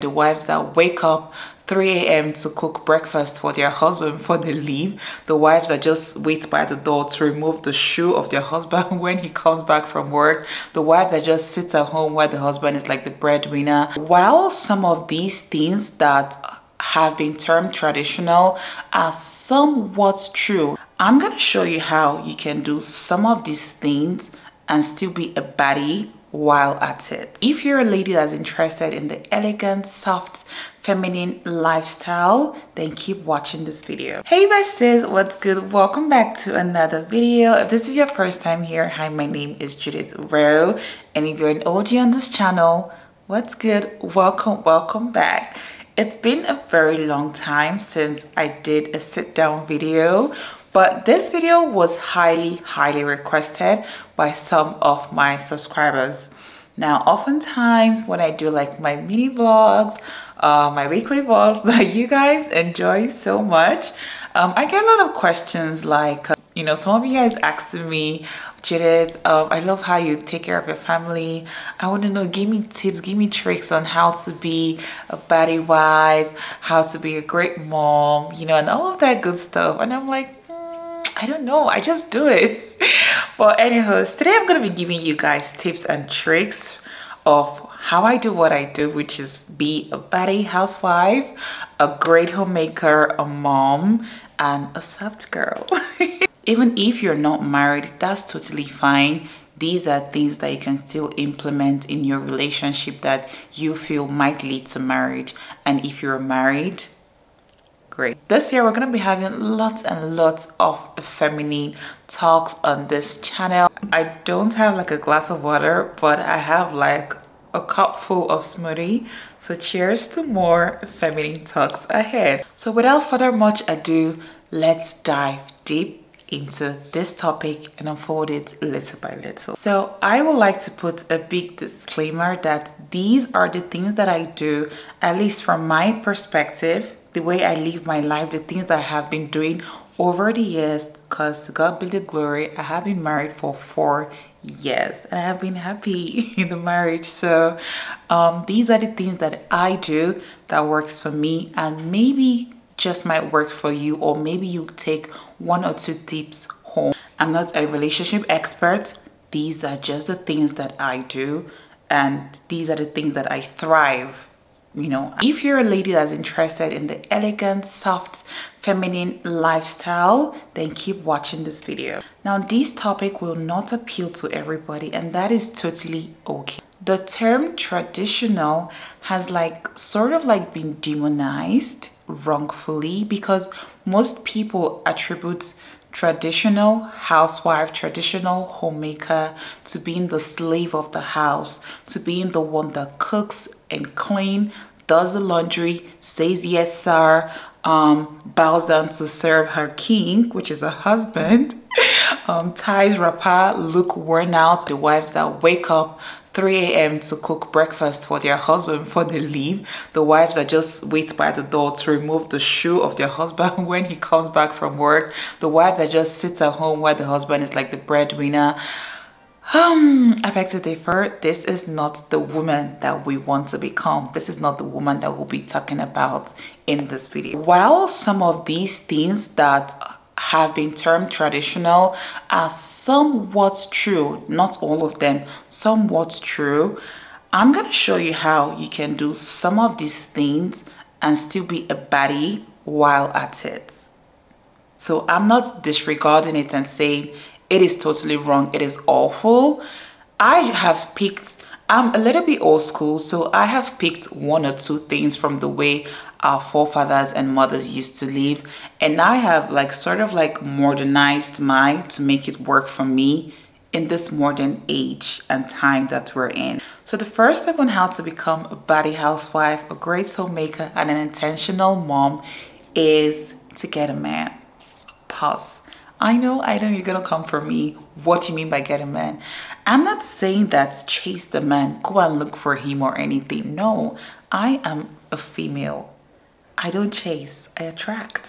The wives that wake up 3 a.m. to cook breakfast for their husband before they leave. The wives that just wait by the door to remove the shoe of their husband when he comes back from work. The wife that just sits at home while the husband is like the breadwinner. While some of these things that have been termed traditional are somewhat true, I'm gonna show you how you can do some of these things and still be a baddie while at it. If you're a lady that's interested in the elegant, soft, feminine lifestyle, then keep watching this video. Hey besties, what's good? Welcome back to another video. If this is your first time here, hi, my name is Judith Rowe, and if you're an OG on this channel, what's good? Welcome back. It's been a very long time since I did a sit-down video, but this video was highly requested by some of my subscribers. Now, oftentimes when I do like my mini vlogs, my weekly vlogs that you guys enjoy so much, I get a lot of questions like, you know, some of you guys asking me, Judith, I love how you take care of your family. I want to know, give me tips, give me tricks on how to be a baddie wife, how to be a great mom, you know, and all of that good stuff. And I'm like, I don't know, I just do it. Well, anyways, today I'm going to be giving you guys tips and tricks of how I do what I do, which is be a baddie housewife, a great homemaker, a mom, and a soft girl. Even if you're not married, that's totally fine. These are things that you can still implement in your relationship that you feel might lead to marriage. And if you're married, great. This year we're going to be having lots and lots of feminine talks on this channel. I don't have like a glass of water, but I have like a cup full of smoothie. So cheers to more feminine talks ahead. So without further much ado, let's dive deep into this topic and unfold it little by little. So I would like to put a big disclaimer that these are the things that I do, at least from my perspective, the way I live my life, the things that I have been doing over the years, because to God be the glory, I have been married for 4 years and I have been happy in the marriage. So these are the things that I do that works for me, and maybe just might work for you, or maybe you take 1 or 2 tips home. I'm not a relationship expert. These are just the things that I do, and these are the things that I thrive. You know, if you're a lady that's interested in the elegant, soft, feminine lifestyle, then keep watching this video. Now, this topic will not appeal to everybody, and that is totally okay. The term traditional has like sort of like been demonized wrongfully, because most people attribute traditional housewife, traditional homemaker to being the slave of the house, to being the one that cooks and clean, does the laundry, says yes sir, bows down to serve her king, which is a husband, ties wrapper, look worn out. The wives that wake up 3 a.m. to cook breakfast for their husband before they leave. The wives that just wait by the door to remove the shoe of their husband when he comes back from work. The wife that just sits at home while the husband is like the breadwinner. I beg to differ. This is not the woman that we want to become. This is not the woman that we'll be talking about in this video. While some of these things that have been termed traditional are somewhat true, not all of them, somewhat true, I'm gonna show you how you can do some of these things and still be a baddie while at it. So I'm not disregarding it and saying it is totally wrong, it is awful. I have picked, I'm a little bit old school, so I have picked 1 or 2 things from the way our forefathers and mothers used to live, and I have like sort of like modernized mine to make it work for me in this modern age and time that we're in. So the first step on how to become a baddie housewife, a great homemaker, and an intentional mom is to get a man. Pause. I know you're gonna come for me. What do you mean by get a man? I'm not saying that chase the man, go and look for him or anything. No, I am a female. I don't chase, I attract.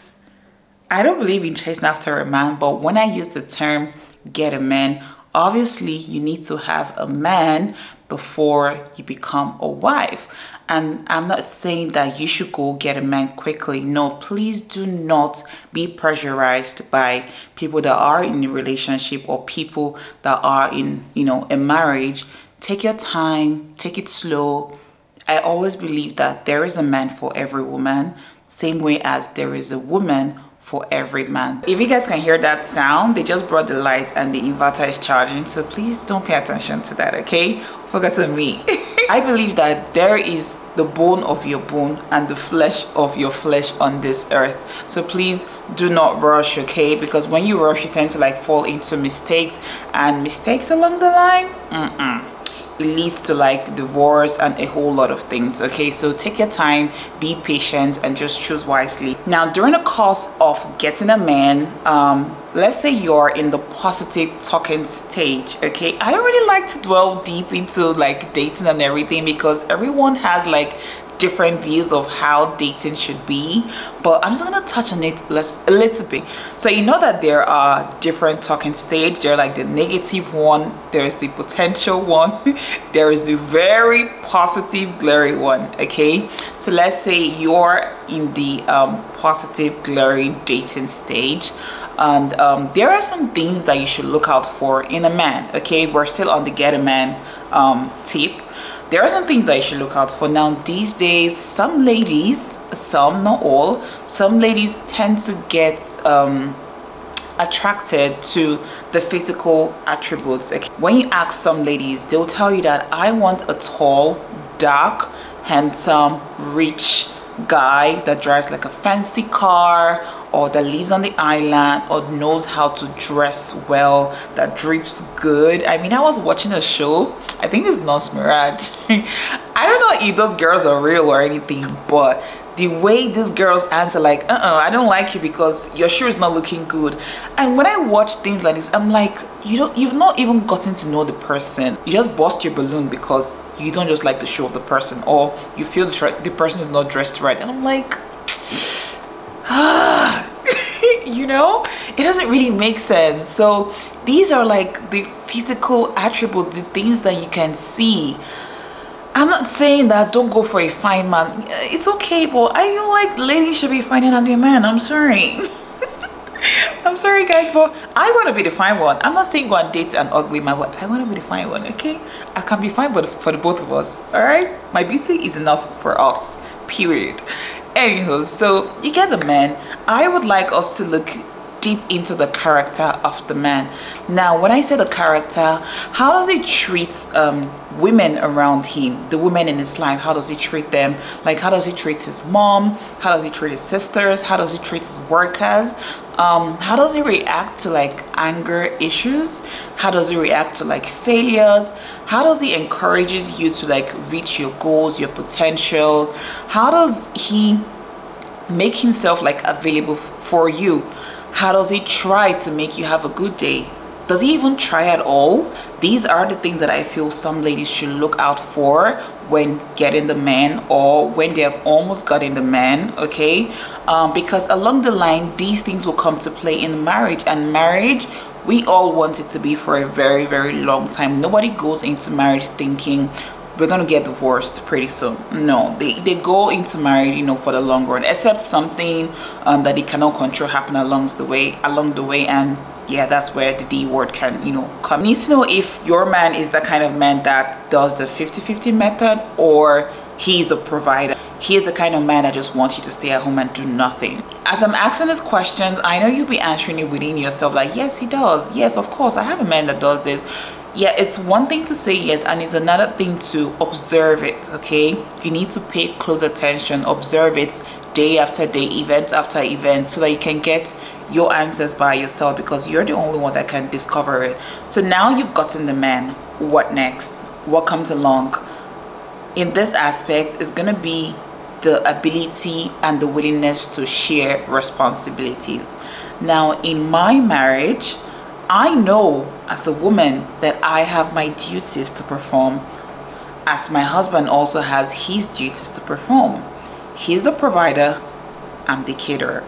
I don't believe in chasing after a man, but when I use the term get a man, obviously you need to have a man before you become a wife. And I'm not saying that you should go get a man quickly. No, please do not be pressurized by people that are in a relationship or people that are in, you know, a marriage. Take your time, take it slow. I always believe that there is a man for every woman, same way as there is a woman for every man. If you guys can hear that sound, they just brought the light and the inverter is charging, so please don't pay attention to that, okay? Focus on me. I believe that there is the bone of your bone and the flesh of your flesh on this earth. So please do not rush, okay? Because when you rush, you tend to like fall into mistakes, and mistakes along the line, it leads to like divorce and a whole lot of things, okay? So take your time, be patient, and just choose wisely. Now, during the course of getting a man, let's say you're in the positive talking stage, okay? I don't really like to dwell deep into like dating and everything, because everyone has like different views of how dating should be, but I'm just gonna touch on it a little bit. So you know that there are different talking stages. There's like the negative one, there's the potential one, there is the very positive glaring one, okay? So let's say you're in the positive glaring dating stage, and there are some things that you should look out for in a man, okay? We're still on the get a man tip. There are some things that you should look out for. Now, these days, some ladies, some, not all, some ladies tend to get attracted to the physical attributes. Okay? When you ask some ladies, they'll tell you that I want a tall, dark, handsome, rich guy that drives like a fancy car, or that lives on the island, or knows how to dress well, that drips good. I mean, I was watching a show, I think it's Nurse Mirage. I don't know if those girls are real or anything, but the way these girls answer like, I don't like you because your shoe is not looking good. And when I watch things like this, I'm like, you've not even gotten to know the person. You just bust your balloon because you don't just like the shoe of the person, or you feel the person is not dressed right. And I'm like, you know, it doesn't really make sense. So these are like the physical attributes, the things that you can see. I'm not saying that don't go for a fine man. It's okay, but I feel like ladies should be finding out their man. I'm sorry. I'm sorry, guys, but I want to be the fine one. I'm not saying go and date an ugly man, but I want to be the fine one, okay? I can be fine for the both of us, all right? My beauty is enough for us, period. Anywho, so you get the man. I would like us to look deep into the character of the man. Now, when I say the character, how does he treat women around him, the women in his life? How does he treat them? Like, how does he treat his mom? How does he treat his sisters? How does he treat his workers? How does he react to like anger issues? How does he react to like failures? How does he encourages you to like reach your goals, your potentials? How does he make himself like available for you? How does he try to make you have a good day? Does he even try at all? These are the things that I feel some ladies should look out for when getting the man, or when they have almost gotten the man, okay? Because along the line, these things will come to play in marriage. And marriage, we all want it to be for a very, very long time. Nobody goes into marriage thinking we're gonna get divorced pretty soon. No, they go into marriage, you know, for the long run, except something that they cannot control happen along the way, and yeah, that's where the D word can, you know, come. You need to know if your man is the kind of man that does the 50-50 method, or he's a provider. He is the kind of man that just wants you to stay at home and do nothing. As I'm asking these questions, I know you'll be answering it within yourself, like, yes, he does. Yes, of course, I have a man that does this. Yeah, it's one thing to say yes, and it's another thing to observe it, okay? You need to pay close attention, observe it day after day, event after event, so that you can get your answers by yourself, because you're the only one that can discover it. So now you've gotten the man. What next? What comes along? In this aspect, it's gonna be the ability and the willingness to share responsibilities. Now, in my marriage, I know as a woman that I have my duties to perform, as my husband also has his duties to perform. He's the provider, I'm the caterer.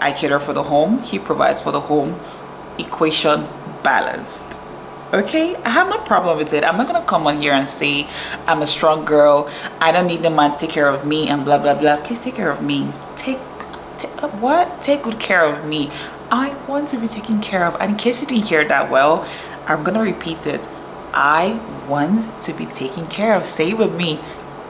I cater for the home, he provides for the home. Equation balanced. Okay, I have no problem with it. I'm not gonna come on here and say I'm a strong girl, I don't need the man to take care of me and blah blah blah. Please take care of me. Take good care of me. I want to be taken care of. And in case you didn't hear that well, I'm gonna repeat it. I want to be taken care of. Say it with me.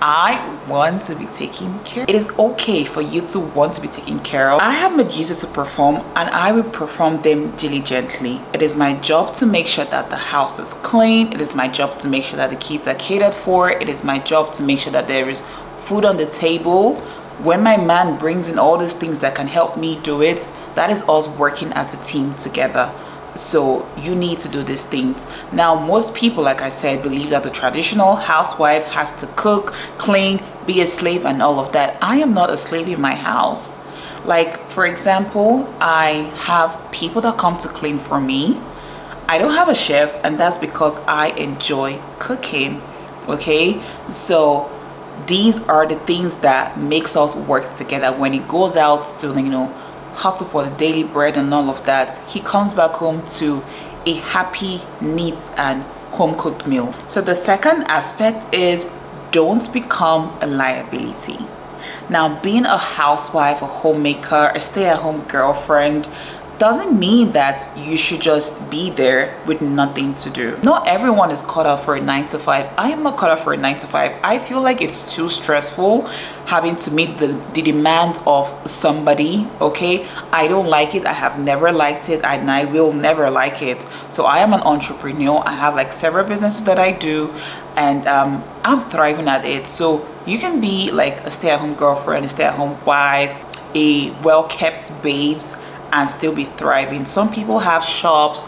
I want to be taken care of. It is okay for you to want to be taken care of. I have made users to perform, and I will perform them diligently. It is my job to make sure that the house is clean. It is my job to make sure that the kids are catered for. It is my job to make sure that there is food on the table. When my man brings in all these things that can help me do it, that is us working as a team together. So you need to do these things. Now, most people, like I said, believe that the traditional housewife has to cook, clean, be a slave and all of that. I am not a slave in my house. Like, for example, I have people that come to clean for me. I don't have a chef, and that's because I enjoy cooking. Okay, so these are the things that makes us work together. When it goes out to, you know, hustle for the daily bread and all of that, he comes back home to a happy, neat and home-cooked meal. So the second aspect is, don't become a liability. Now, being a housewife, a homemaker, a stay-at-home girlfriend doesn't mean that you should just be there with nothing to do. Not everyone is cut out for a 9-to-5. I am not cut out for a 9-to-5. I feel like it's too stressful having to meet the demand of somebody. Okay, I don't like it. I have never liked it, and I will never like it. So I am an entrepreneur. I have like several businesses that I do, and I'm thriving at it. So you can be like a stay-at-home girlfriend, a stay-at-home wife, a well-kept babes, and still be thriving. Some people have shops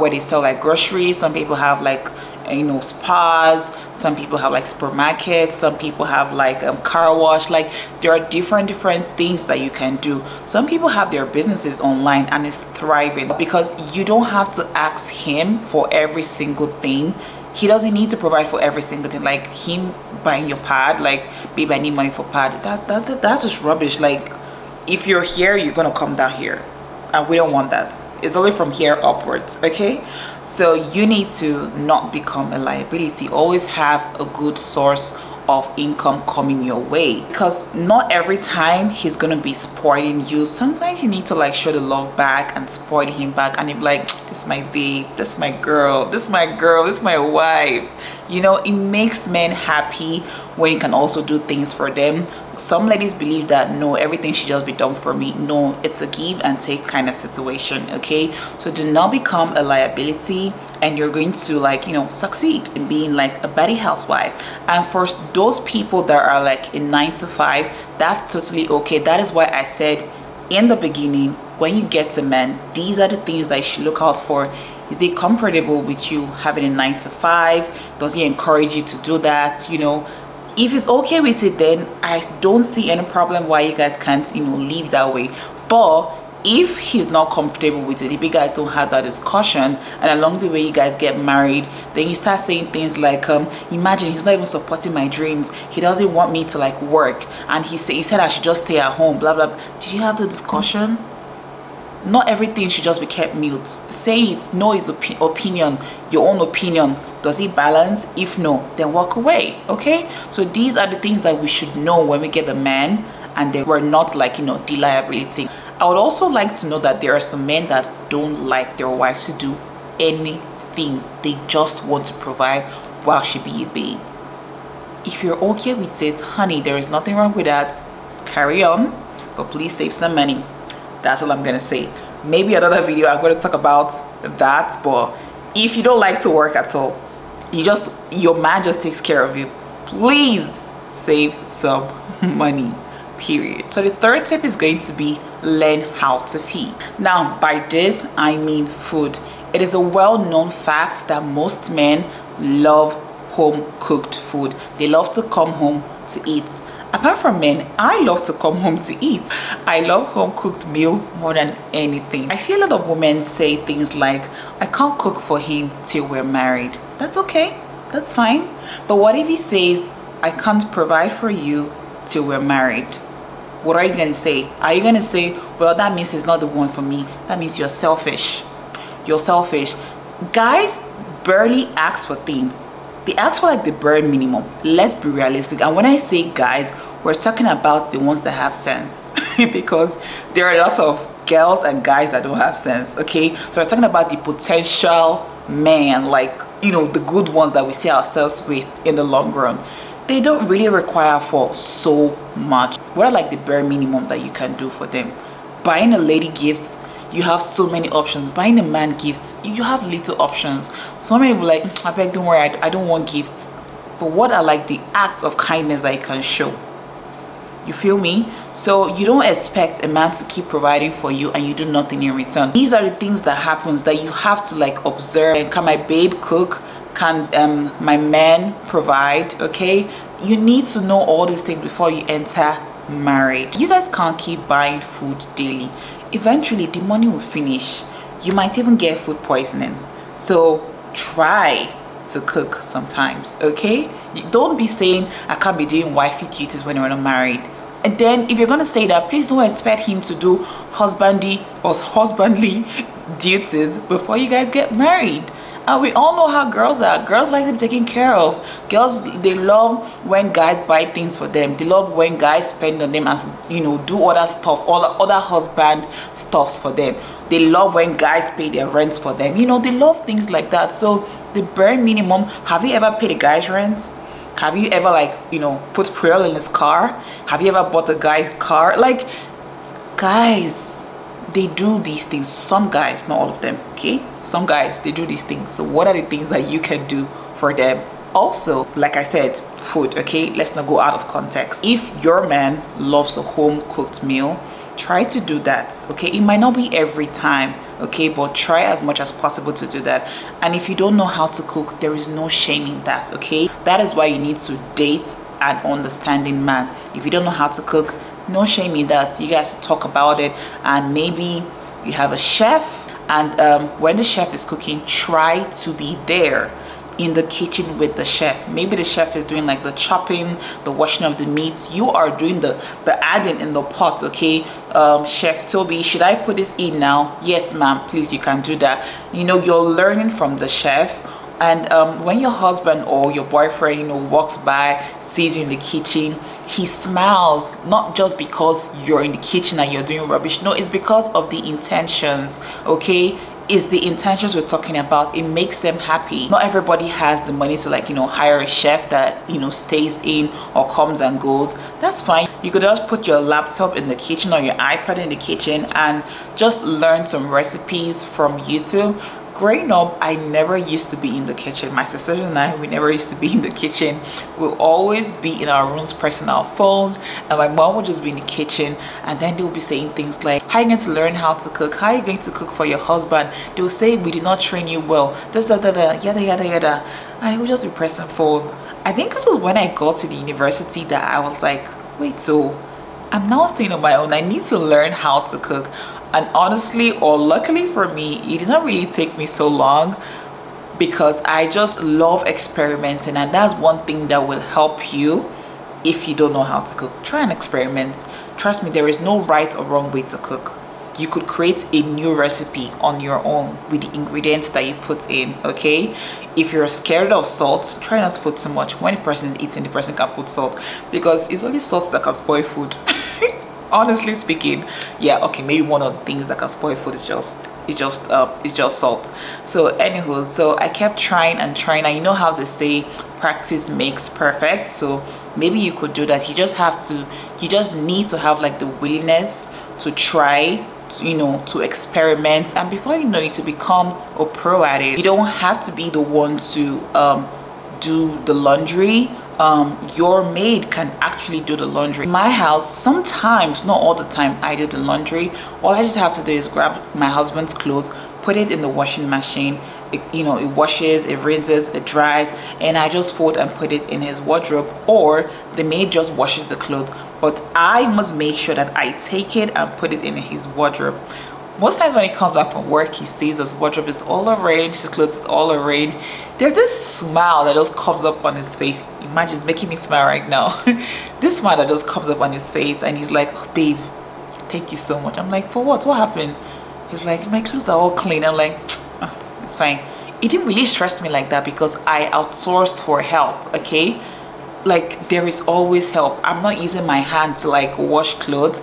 where they sell like groceries. Some people have like, you know, spas. Some people have like supermarkets. Some people have like car wash. Like, there are different things that you can do. Some people have their businesses online, and it's thriving because you don't have to ask him for every single thing. He doesn't need to provide for every single thing. Like him buying your pad, like, babe, I need money for pad. That's just rubbish. Like, if you're here, you're gonna come down here, and we don't want that. It's only from here upwards. Okay, so you need to not become a liability. Always have a good source of income coming your way, because not every time he's gonna be spoiling you. Sometimes you need to like show the love back and spoil him back, and him like, this is my babe, this is my girl, this is my girl, this is my wife. You know, it makes men happy when you can also do things for them. Some ladies believe that, no, everything should just be done for me. No, it's a give and take kind of situation. Okay, so do not become a liability, and you're going to, like, you know, succeed in being like a baddie housewife. And for those people that are like in 9-to-5, that's totally okay. That is why I said in the beginning, when you get a man, these are the things that you should look out for. Is he comfortable with you having a 9-to-5? Does he encourage you to do that? You know, if it's okay with it, then I don't see any problem why you guys can't, you know, live that way. But if he's not comfortable with it, if you guys don't have that discussion, and along the way you guys get married, then you start saying things like, imagine he's not even supporting my dreams, he doesn't want me to like work, and he said I should just stay at home, blah blah. Did you have the discussion? Not everything should just be kept mute. Say it. Know his opinion, your own opinion. Does it balance? If no, then walk away. Okay, so these are the things that we should know when we get a man, and they were not like, you know, the liability. I would also like to know that there are some men that don't like their wife to do anything. They just want to provide while she be a babe. If you're okay with it, honey, there is nothing wrong with that. Carry on, but please save some money. That's all I'm gonna say. Maybe another video I'm gonna talk about that. But if you don't like to work at all, you just, your man just takes care of you, please save some money, period. So the third tip is going to be, learn how to feed. Now, by this I mean food. It is a well-known fact that most men love home-cooked food. They love to come home to eat. Apart from men, I love to come home to eat. I love home-cooked meal more than anything. I see a lot of women say things like, I can't cook for him till we're married. That's okay, that's fine. But what if he says, I can't provide for you till we're married? What are you gonna say? Are you gonna say, well, that means he's not the one for me? That means you're selfish. You're selfish. Guys barely ask for things. They ask for like the bare minimum. Let's be realistic. And when I say guys, we're talking about the ones that have sense because there are a lot of girls and guys that don't have sense, okay? So we're talking about the potential man, like, you know, the good ones that we see ourselves with in the long run. They don't really require for so much. What are like the bare minimum that you can do for them? Buying a lady gifts, you have so many options. Buying a man gifts, you have little options. So many people are like, I beg, don't worry, I don't want gifts. But what are like the acts of kindness that you can show? You feel me? So you don't expect a man to keep providing for you and you do nothing in return. These are the things that happens that you have to like observe. And can my babe cook? Can my man provide? Okay, you need to know all these things before you enter marriage. You guys can't keep buying food daily. Eventually the money will finish. You might even get food poisoning. So try to cook sometimes, okay? Don't be saying I can't be doing wifey duties when you're not married. And then if you're gonna say that, please don't expect him to do husbandly duties before you guys get married. And we all know how girls are. Girls like to be taken care of. Girls, they love when guys buy things for them. They love when guys spend on them and, you know, do other stuff, all other husband stuffs for them. They love when guys pay their rents for them. You know, they love things like that. So the bare minimum, have you ever paid a guy's rent? Have you ever, like, you know, put fuel in his car? Have you ever bought a guy's car? Like, guys, they do these things. Some guys, not all of them, okay? Some guys, they do these things. So what are the things that you can do for them? Also, like I said, food, okay? Let's not go out of context. If your man loves a home-cooked meal, try to do that, okay? It might not be every time, okay? But try as much as possible to do that. And if you don't know how to cook, there is no shame in that, okay? That is why you need to date an understanding man. If you don't know how to cook, no shame in that. You guys talk about it, and maybe you have a chef, and when the chef is cooking, try to be there in the kitchen with the chef. Maybe the chef is doing like the chopping, the washing of the meats. You are doing the adding in the pot, okay? Chef Toby, should I put this in now? Yes, ma'am, please, you can do that. You know, you're learning from the chef. And when your husband or your boyfriend, you know, walks by, sees you in the kitchen, he smiles, not just because you're in the kitchen and you're doing rubbish. No, it's because of the intentions, okay? It's the intentions we're talking about. It makes them happy. Not everybody has the money to, like, you know, hire a chef that, you know, stays in or comes and goes. That's fine. You could just put your laptop in the kitchen or your iPad in the kitchen and just learn some recipes from YouTube. Growing up, I never used to be in the kitchen. My sisters and I, we never used to be in the kitchen. We'll always be in our rooms pressing our phones, and my mom would just be in the kitchen, and then they would be saying things like, how are you going to learn how to cook? How are you going to cook for your husband? They will say, we did not train you well, yada yada yada. I would just be pressing phone. I think this is when I got to the university that I was like, wait, so I'm now staying on my own. I need to learn how to cook. And honestly, or luckily for me, it did not really take me so long because I just love experimenting, and that's one thing that will help you if you don't know how to cook. Try and experiment. Trust me, there is no right or wrong way to cook. You could create a new recipe on your own with the ingredients that you put in, okay? If you're scared of salt, try not to put too much. When a person is eating, the person can put salt because it's only salt that can spoil food. Honestly speaking, yeah, okay, maybe one of the things that can spoil food is just salt. So anywho, so I kept trying and trying, and you know how they say practice makes perfect. So maybe you could do that. You just have to, you just need to have like the willingness to try, you know, to experiment, and before you know it, to become a pro at it. You don't have to be the one to do the laundry. Your maid can actually do the laundry. In my house, sometimes, not all the time, I do the laundry. All I just have to do is grab my husband's clothes, put it in the washing machine. It, you know, it washes, it rinses, it dries, and I just fold and put it in his wardrobe, or the maid just washes the clothes. But I must make sure that I take it and put it in his wardrobe. Most times when he comes back from work, he sees his wardrobe is all arranged, his clothes is all arranged. There's this smile that just comes up on his face. Imagine, it's making me smile right now. This smile that just comes up on his face, and he's like, oh, babe, thank you so much. I'm like, for what? What happened? He's like, my clothes are all clean. I'm like, oh, it's fine. it didn't really stress me like that because I outsourced for help, okay? Like, there is always help. I'm not using my hand to like wash clothes.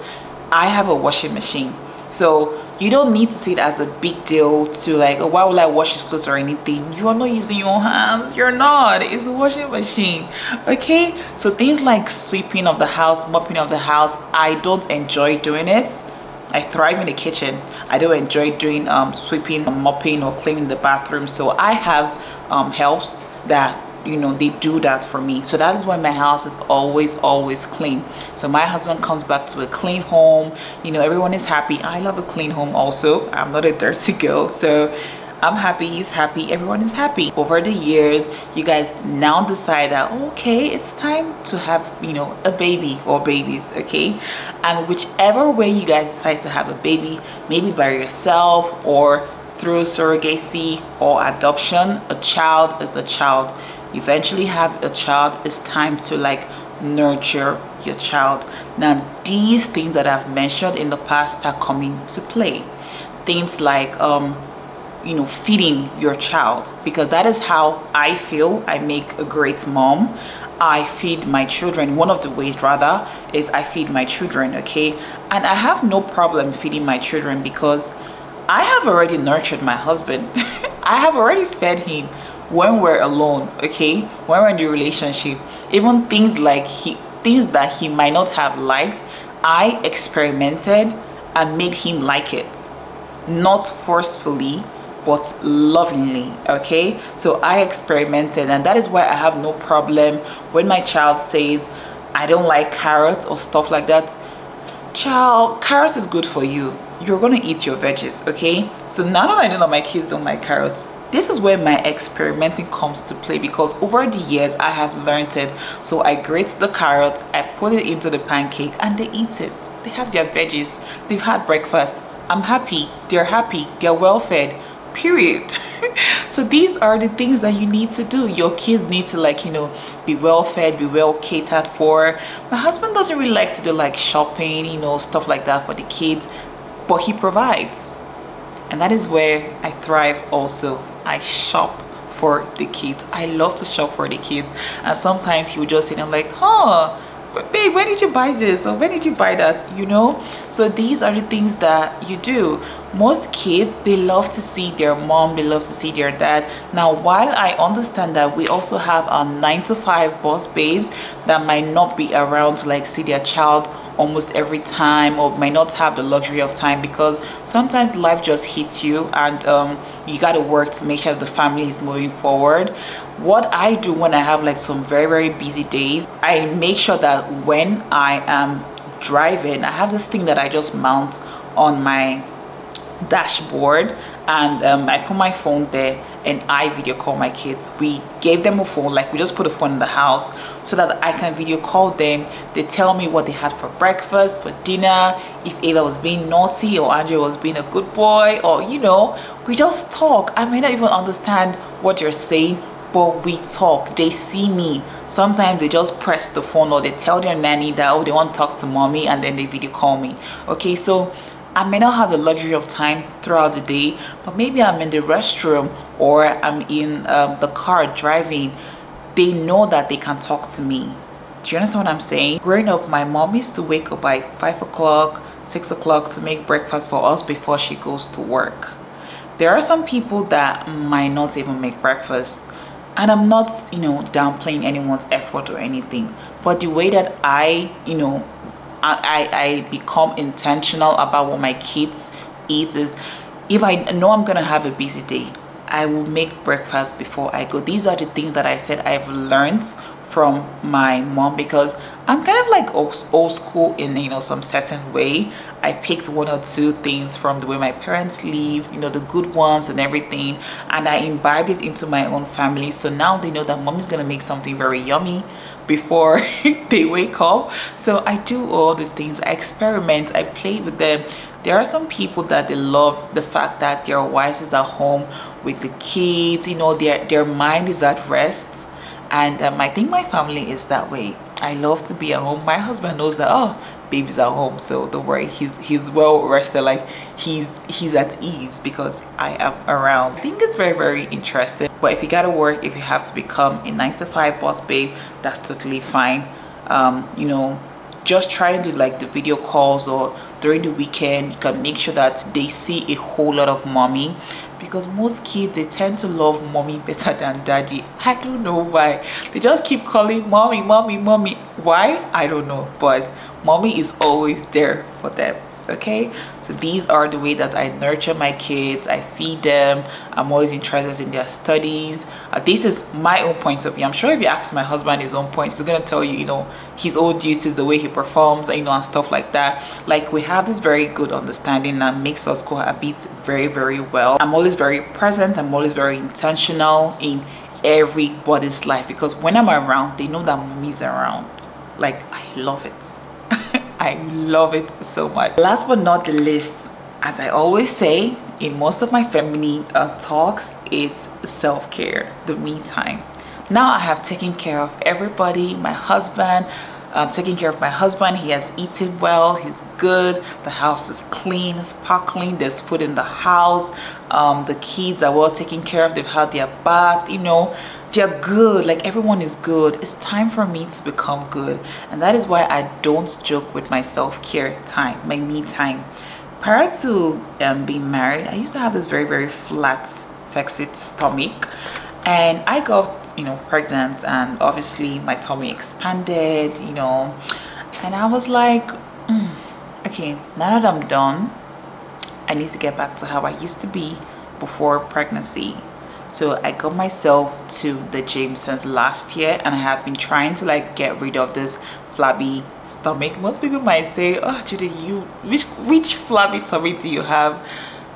I have a washing machine. So you don't need to see it as a big deal to like, oh, why will I wash his clothes or anything? You are not using your hands. You're not. It's a washing machine. Okay? So things like sweeping of the house, mopping of the house, I don't enjoy doing it. I thrive in the kitchen. I don't enjoy doing sweeping, mopping, or cleaning the bathroom. So I have helps that, you know, they do that for me. So that is why my house is always clean. So my husband comes back to a clean home. You know, everyone is happy. I love a clean home also. I'm not a dirty girl, so I'm happy, he's happy, everyone is happy. Over the years, you guys now decide that, okay, it's time to have, you know, a baby or babies, okay? And whichever way you guys decide to have a baby, maybe by yourself or through surrogacy or adoption, a child is a child. You eventually have a child, it's time to like nurture your child. Now, these things that I've mentioned in the past are coming to play. Things like, you know, feeding your child, because that is how I feel I make a great mom. I feed my children. One of the ways, rather, is I feed my children, okay? And I have no problem feeding my children because I have already nurtured my husband. I have already fed him when we're alone, okay? When we're in the relationship, even things like things that he might not have liked, I experimented and made him like it, not forcefully, but lovingly, okay? So I experimented, and that is why I have no problem when my child says, I don't like carrots or stuff like that. Child, carrots is good for you. You're gonna eat your veggies, okay? So now that I know that my kids don't like carrots, this is where my experimenting comes to play, because over the years I have learned it. So I grate the carrot, I put it into the pancake, and they eat it. They have their veggies, they've had breakfast. I'm happy, they're well fed. Period. So these are the things that you need to do. Your kids need to, like, you know, be well fed, be well catered for. My husband doesn't really like to do like shopping, you know, stuff like that for the kids, but he provides, and that is where I thrive also. I shop for the kids. I love to shop for the kids, and sometimes he would just sit and like, huh, but babe, when did you buy this, or when did you buy that, you know? So these are the things that you do. Most kids, they love to see their mom, they love to see their dad. Now, while I understand that we also have our 9-to-5 boss babes that might not be around to like see their child almost every time, or might not have the luxury of time, because sometimes life just hits you, and you gotta work to make sure the family is moving forward. What I do when I have like some very busy days, I make sure that when I am driving, I have this thing that I just mount on my dashboard, and I put my phone there, and I video call my kids. We gave them a phone, like we just put a phone in the house so that I can video call them. They tell me what they had for breakfast, for dinner, if Ava was being naughty or Andrew was being a good boy, or, you know, we just talk. I may not even understand what you're saying, but we talk. They see me. Sometimes they just press the phone, or they tell their nanny that, oh, they want to talk to mommy, and then they video call me, okay? So I may not have the luxury of time throughout the day, but maybe I'm in the restroom, or I'm in the car driving. They know that they can talk to me. Do you understand what I'm saying? Growing up, my mom used to wake up by 5 o'clock, 6 o'clock to make breakfast for us before she goes to work. There are some people that might not even make breakfast, and I'm not, you know, downplaying anyone's effort or anything, but the way that I, you know, I become intentional about what my kids eat is, if I know I'm gonna have a busy day, I will make breakfast before I go. These are the things that I said I've learned from my mom, because I'm kind of like old school in, you know, some certain way. I picked one or two things from the way my parents live, you know, the good ones and everything, and I imbibed it into my own family. So now they know that mom is gonna make something very yummy before they wake up. So I do all these things. I experiment, I play with them. There are some people that they love the fact that their wives is at home with the kids, you know, their mind is at rest, and I think my family is that way. I love to be at home. My husband knows that, oh, baby's at home, so don't worry, he's well rested, like he's at ease because I am around. I think it's very, very interesting. But if you gotta work, if you have to become a 9-to-5 boss babe, that's totally fine. You know, just try and do like the video calls or during the weekend. You can make sure that they see a whole lot of mommy, because most kids, they tend to love mommy better than daddy. I don't know why. They just keep calling mommy, mommy, mommy. Why? I don't know, but mommy is always there for them. Okay, so these are the way that I nurture my kids. I feed them. I'm always interested in their studies. This is my own point of view. I'm sure if you ask my husband his own points, he's gonna tell you, you know, his own duties, the way he performs, you know, and stuff like that. Like, we have this very good understanding that makes us cohabit very, very well. I'm always very present. I'm always very intentional in everybody's life, because when I'm around, they know that mommy's around. Like, I love it. I love it so much. Last but not the least, as I always say in most of my feminine talks, is self-care, the me time. Now I have taken care of everybody, my husband. I'm taking care of my husband. He has eaten well, he's good, the house is clean, sparkling, there's food in the house. The kids are well taken care of, they've had their bath, you know, they're good, like everyone is good. It's time for me to become good, and that is why I don't joke with my self-care time, my me time. Prior to being married, I used to have this very, very flat, sexy stomach, and I got, you know, pregnant, and obviously my tummy expanded, you know, and I was like, okay, now that I'm done, I need to get back to how I used to be before pregnancy. So I got myself to the gym since last year, and I have been trying to like get rid of this flabby stomach. Most people might say, oh Judy, you which flabby tummy do you have?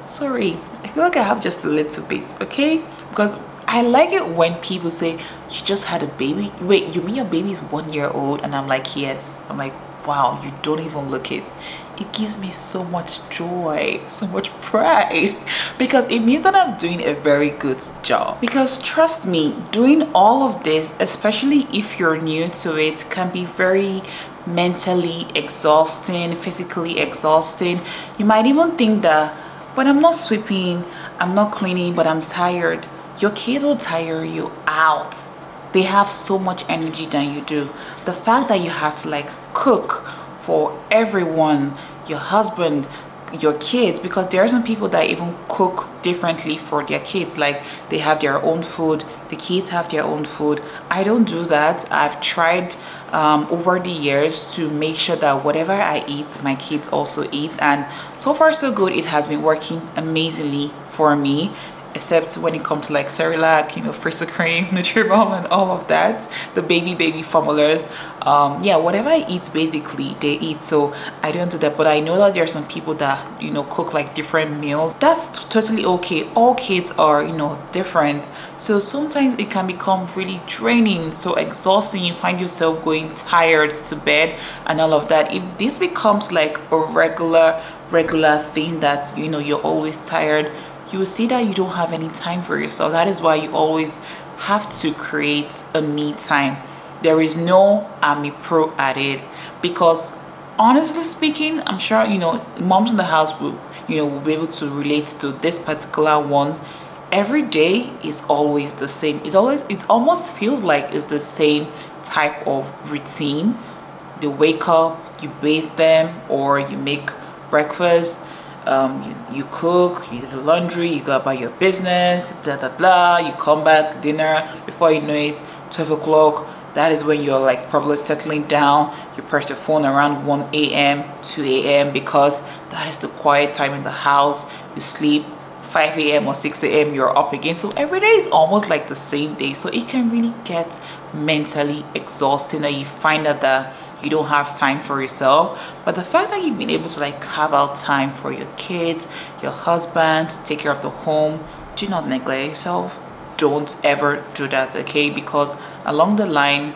Sorry, I feel like I have just a little bit, okay? Because I like it when people say, you just had a baby. Wait, you mean your baby is 1 year old? And I'm like, yes. I'm like, wow, you don't even look it. It gives me so much joy, so much pride, because it means that I'm doing a very good job. Because trust me, doing all of this, especially if you're new to it, can be very mentally exhausting, physically exhausting. You might even think that, but I'm not sweeping, I'm not cleaning, but I'm tired. Your kids will tire you out. They have so much energy than you do. The fact that you have to like cook for everyone, your husband, your kids, because there are some people that even cook differently for their kids. Like, they have their own food, the kids have their own food. I don't do that. I've tried over the years to make sure that whatever I eat, my kids also eat, and so far so good. It has been working amazingly for me, except when it comes to like Cerelac, you know, Frisco cream, Nutribulm, and all of that, the baby formulas. Yeah, whatever I eat, basically they eat, so I don't do that. But I know that there are some people that, you know, cook like different meals. That's totally okay. All kids are, you know, different, so sometimes it can become really draining, so exhausting. You find yourself going tired to bed and all of that. If this becomes like a regular thing that, you know, you're always tired, you will see that you don't have any time for yourself. That is why you always have to create a me time. There is no I'm a pro at it, because honestly speaking, I'm sure, you know, moms in the house will, you know, will be able to relate to this particular one. Every day is always the same. It almost feels like it's the same type of routine. They wake up, you bathe them, or you make breakfast, you cook, you do the laundry, you go about your business, blah blah blah. You come back, dinner. Before you know it, 12 o'clock, that is when you're like probably settling down. You press your phone around 1 a.m, 2 a.m, because that is the quiet time in the house. You sleep 5 a.m. or 6 a.m, you're up again. So every day is almost like the same day, so it can really get mentally exhausting, that you find out that you don't have time for yourself. But the fact that you've been able to like carve out time for your kids, your husband, take care of the home, do not neglect yourself. Don't ever do that, okay? Because along the line,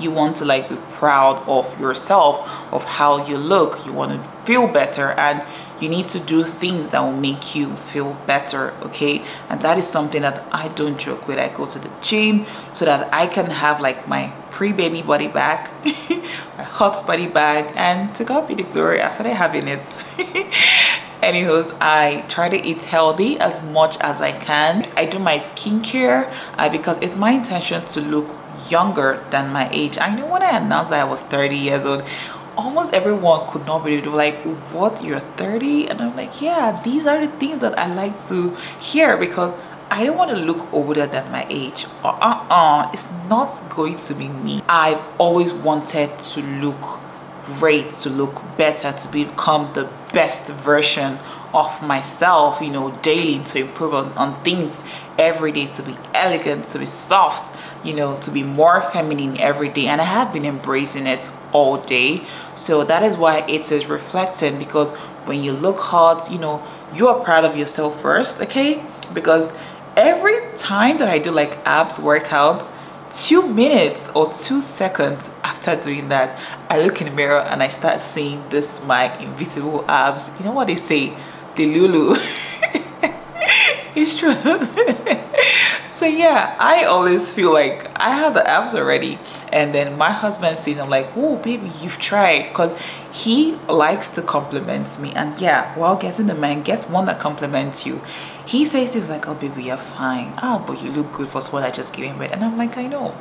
You want to like be proud of yourself, of how you look. You want to feel better, and you need to do things that will make you feel better, okay? And that is something that I don't joke with. I go to the gym so that I can have like my pre-baby body back, my hot body back, and to God be the glory, I've started having it. Anyways, I try to eat healthy as much as I can. I do my skincare because it's my intention to look younger than my age. I know when I announced that I was 30 years old, almost everyone could not believe it. They were like, what, you're 30? And I'm like, yeah, these are the things that I like to hear because I don't want to look older than my age. It's not going to be me. I've always wanted to look great, to look better, to become the best version of myself, you know, daily, to improve on things every day, to be elegant, to be soft, you know, to be more feminine every day. And I have been embracing it all day, so that is why it is reflecting, because when you look hot, you know, you are proud of yourself first, okay? Because every time that I do like abs workouts, 2 minutes or 2 seconds after doing that, I look in the mirror and I start seeing this, my invisible abs. You know what they say, the Lulu. It's true. So yeah, I always feel like I have the abs already, and then my husband sees, I'm like, oh baby, you've tried, because he likes to compliment me. And yeah, while getting the man, get one that compliments you. He says he's like, oh baby, you're fine, oh but you look good for someone I just gave him it. And I'm like, I know.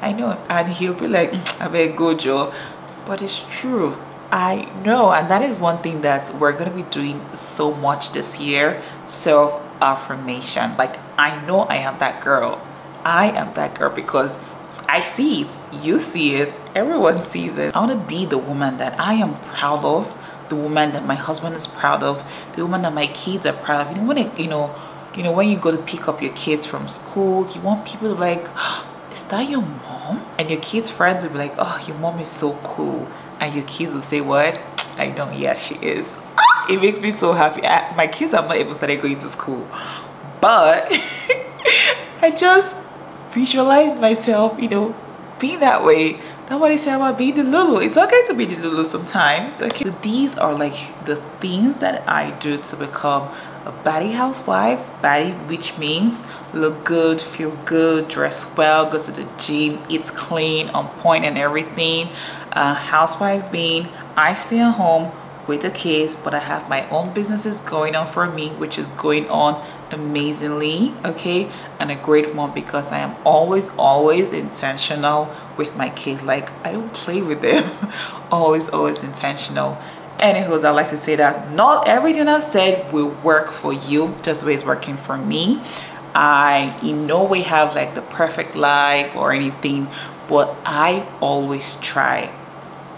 And he'll be like, I better go, Joe. But it's true, I know. And that is one thing that we're going to be doing so much this year, self-affirmation. Like, I know I am that girl. I am that girl because I see it, you see it, everyone sees it. I want to be the woman that I am proud of, the woman that my husband is proud of, the woman that my kids are proud of. You know, when it, you know, when you go to pick up your kids from school, you want people to like, is that your mom? And your kids' friends will be like, oh, your mom is so cool. And your kids will say, what? I don't, yeah, she is. It makes me so happy. My kids have not even started going to school, but I just visualize myself, you know, being that way. Nobody say about being the Lulu. It's okay to be the Lulu sometimes, okay? So these are like the things that I do to become a baddie housewife. Baddie, which means look good, feel good, dress well, go to the gym, eat clean, on point and everything. Housewife being I stay at home with the kids, but I have my own businesses going on for me, which is going on amazingly, okay? And a great mom, because I am always intentional with my kids. Like, I don't play with them. always intentional. Anyways, I like to say that not everything I've said will work for you just the way it's working for me. I in no way have like the perfect life or anything, but I always try.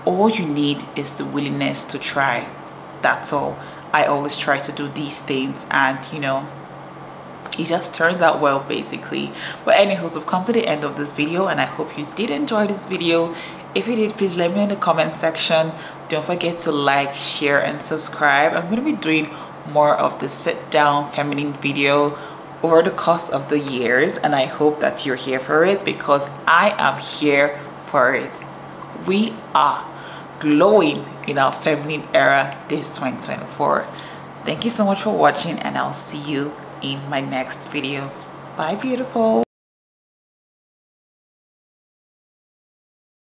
All you need is the willingness to try. That's all. I always try to do these things, and you know, it just turns out well basically. But anyways, we've come to the end of this video, and I hope you did enjoy this video. If you did, please let me know in the comment section. Don't forget to like, share, and subscribe. I'm going to be doing more of the sit down feminine video over the course of the years, and I hope that you're here for it, because I am here for it. We are glowing in our feminine era this 2024. Thank you so much for watching, and I'll see you in my next video. Bye, beautiful.